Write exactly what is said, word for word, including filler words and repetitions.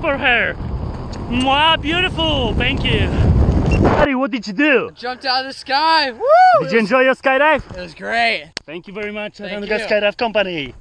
for her. Mwah, beautiful. Thank you. Buddy, what did you do? I jumped out of the sky. Woo! Did you enjoy your skydive? It was great. Thank you very much, Thank Chattanooga you. Skydive Company.